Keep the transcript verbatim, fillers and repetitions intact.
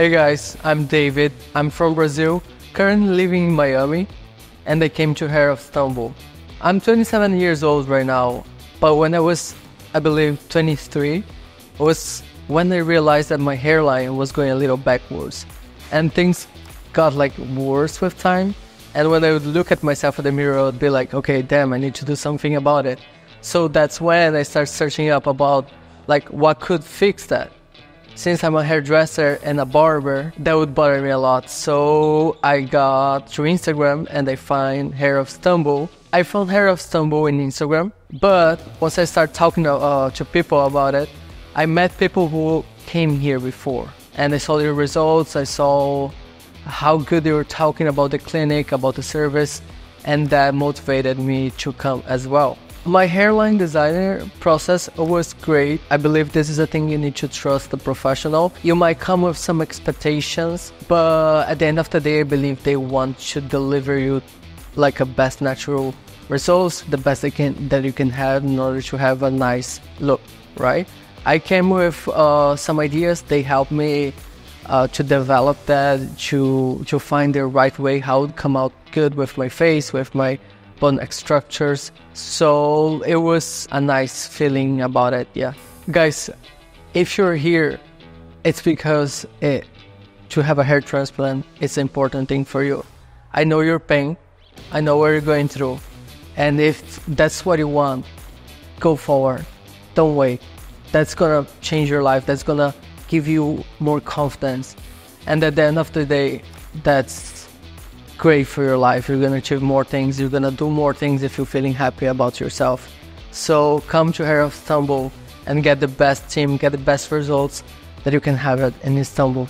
Hey guys, I'm David, I'm from Brazil, currently living in Miami, and I came to Hair of Istanbul. I'm twenty-seven years old right now, but when I was, I believe, twenty-three, was when I realized that my hairline was going a little backwards, and things got like worse with time, and when I would look at myself in the mirror, I would be like, okay, damn, I need to do something about it. So that's when I started searching up about like what could fix that. Since I'm a hairdresser and a barber, that would bother me a lot. So I got through Instagram and I find Hair of Istanbul. I found Hair of Istanbul in Instagram, but once I started talking to, uh, to people about it, I met people who came here before. And I saw their results, I saw how good they were talking about the clinic, about the service, and that motivated me to come as well. My hairline designer process was great. I believe this is a thing you need to trust the professional. You might come with some expectations, but at the end of the day, I believe they want to deliver you like a best natural results, the best they can, that you can have in order to have a nice look, right? I came with uh, some ideas. They helped me uh, to develop that, to, to find the right way, how to come out good with my face, with my bone structures, so it was a nice feeling about it, yeah. Guys, if you're here, it's because it, to have a hair transplant is an important thing for you. I know your pain, I know what you're going through, and if that's what you want, go forward, don't wait. That's gonna change your life, that's gonna give you more confidence, and at the end of the day, that's great for your life. You're gonna achieve more things, you're gonna do more things if you're feeling happy about yourself. So come to Hair of Istanbul and get the best team, get the best results that you can have in Istanbul.